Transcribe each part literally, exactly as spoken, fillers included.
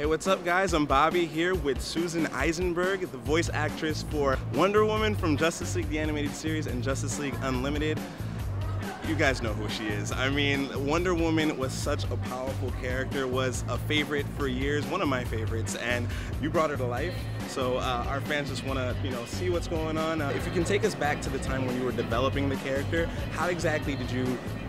Hey, what's up guys? I'm Bobby here with Susan Eisenberg, the voice actress for Wonder Woman from Justice League the Animated Series and Justice League Unlimited. You guys know who she is. I mean, Wonder Woman was such a powerful character, was a favorite for years, one of my favorites, and you brought her to life. So uh, our fans just want to, you know, see what's going on. Uh, if you can take us back to the time when you were developing the character, how exactly did you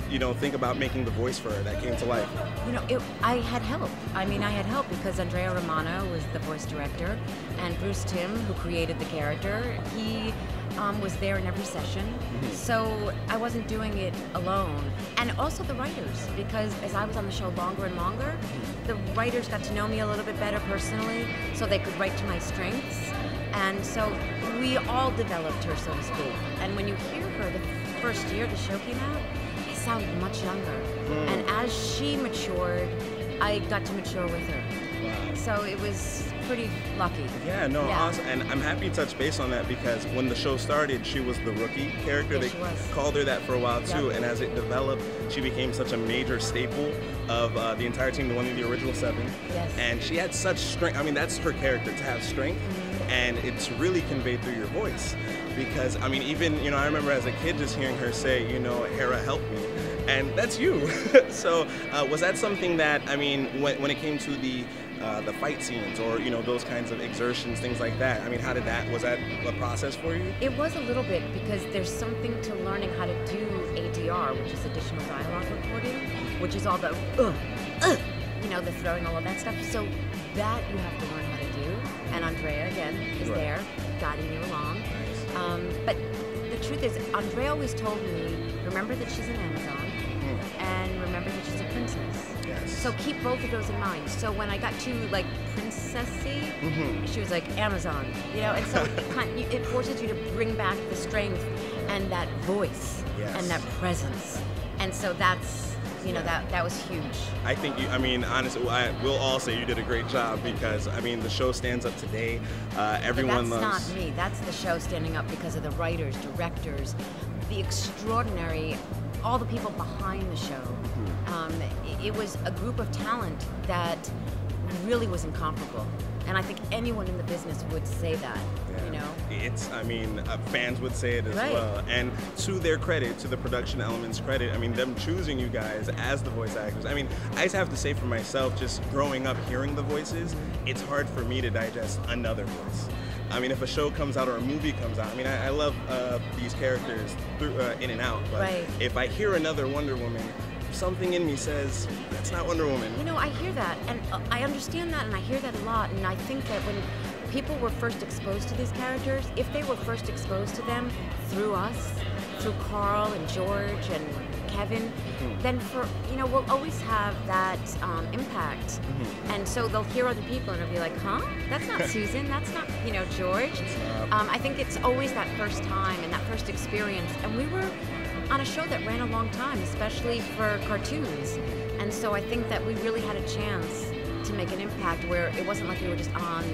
you know, think about making the voice for her that came to life? You know, it, I had help. I mean, I had help because Andrea Romano was the voice director, and Bruce Timm, who created the character, he um, was there in every session. Mm-hmm. So I wasn't doing it alone. And also the writers, because as I was on the show longer and longer, the writers got to know me a little bit better personally, so they could write to my strengths. And so we all developed her, so to speak. And when you hear her the first year the show came out, sounded much younger. Mm. And as she matured, I got to mature with her. Wow. So it was pretty lucky. Yeah, no, yeah. Awesome. And I'm happy to touch base on that because when the show started, she was the rookie character. Yeah, they called her that for a while too. Yep. And as it developed, she became such a major staple of uh, the entire team, the one of the original seven. Yes. And she had such strength. I mean, that's her character, to have strength. Mm-hmm. And it's really conveyed through your voice. Because, I mean, even, you know, I remember as a kid just hearing her say, you know, Hera, help me. And that's you. So uh, was that something that, I mean, when, when it came to the uh, the fight scenes or, you know, those kinds of exertions, things like that, I mean, how did that, was that a process for you? It was a little bit, because there's something to learning how to do A D R, which is additional dialogue recording, which is all the, uh, uh, you know, the throwing, all of that stuff. So that you have to learn how to do. And Andrea, again, is right there, guiding you along. Um, but the truth is, Andrea always told me, remember that she's an Amazon, mm. and remember that she's a princess. Yes. So keep both of those in mind. So when I got too, like, princessy, mm-hmm. she was like, Amazon, you know? And so it, it forces you to bring back the strength and that voice, yes. and that presence. And so that's, you know, that that was huge. I think you, I mean, honestly, I will all say you did a great job because, I mean, the show stands up today. Uh, everyone loves. That's not me. That's the show standing up because of the writers, directors, the extraordinary, all the people behind the show. Mm-hmm. um, it, it was a group of talent that really was incomparable. And I think anyone in the business would say that, yeah. you know? It's, I mean, uh, fans would say it as right. well. And to their credit, to the production element's credit, I mean, them choosing you guys as the voice actors. I mean, I just have to say for myself, just growing up hearing the voices, it's hard for me to digest another voice. I mean, if a show comes out or a movie comes out, I mean, I, I love uh, these characters through, uh, in and out, but right. if I hear another Wonder Woman, something in me says, that's not Wonder Woman. You know, I hear that, and I understand that, and I hear that a lot, and I think that when people were first exposed to these characters, if they were first exposed to them through us, through Carl and George and Kevin, mm-hmm. then for, you know, we'll always have that um, impact. Mm-hmm. And so they'll hear other people and they'll be like, huh? That's not Susan, that's not, you know, George. Um, I think it's always that first time and that first experience, and we were on a show that ran a long time, especially for cartoons. And so I think that we really had a chance to make an impact where it wasn't like we were just on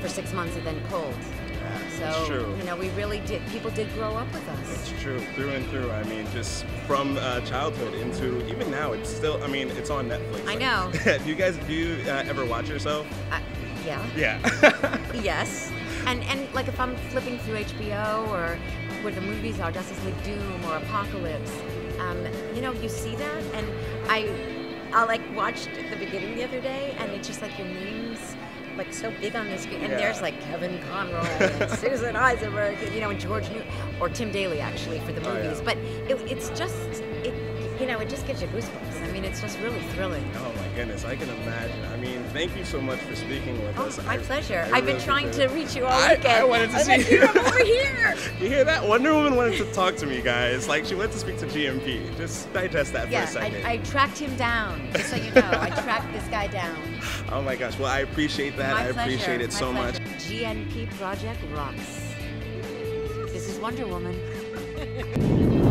for six months and then pulled. Yeah, so, true. you know, we really did, people did grow up with us. It's true, through and through. I mean, just from uh, childhood into, even now, it's still, I mean, it's on Netflix. I know. do you guys, do you uh, ever watch yourself? Uh, yeah. Yeah. Yes. And, and like if I'm flipping through H B O or where the movies are, Justice League Doom or Apocalypse, um, you know, you see that, and I, I like watched the beginning the other day, and it's just like your name's like so big on the screen, and yeah. there's like Kevin Conroy and Susan Eisenberg, you know, and George New or Tim Daly actually for the movies, oh, yeah. but it, it's just, it, you know, it just gives you goosebumps. I mean, it's just really thrilling. Oh my goodness, I can imagine. I mean, thank you so much for speaking with oh, us. My I, pleasure. I really I've been trying to reach you all I, weekend. I wanted to I see like, you. I'm over here. You hear that? Wonder Woman wanted to talk to me, guys. Like, she went to speak to G N P. Just digest that yeah, for a second. I, I tracked him down, just so you know. I tracked this guy down. Oh my gosh. Well, I appreciate that. My I pleasure. appreciate it my so pleasure. much. G N P Project rocks. This is Wonder Woman.